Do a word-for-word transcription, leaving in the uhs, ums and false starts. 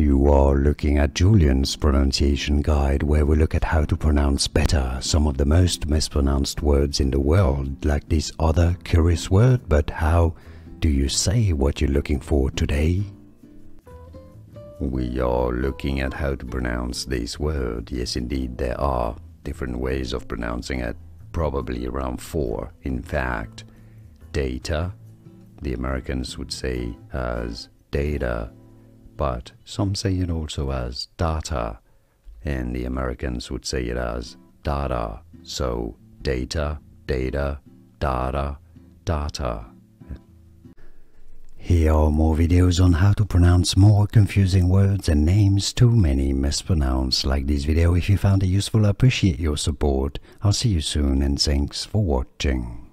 You are looking at Julian's pronunciation guide, where we look at how to pronounce better some of the most mispronounced words in the world, like this other curious word. But how do you say what you're looking for today? We are looking at how to pronounce this word. Yes, indeed, there are different ways of pronouncing it, probably around four. In fact, data, the Americans would say as data, but some say it also as data, and the Americans would say it as data. So data, data, data, data. Here are more videos on how to pronounce more confusing words and names too many mispronounced. Like this video if you found it useful. I appreciate your support. I'll see you soon, and thanks for watching.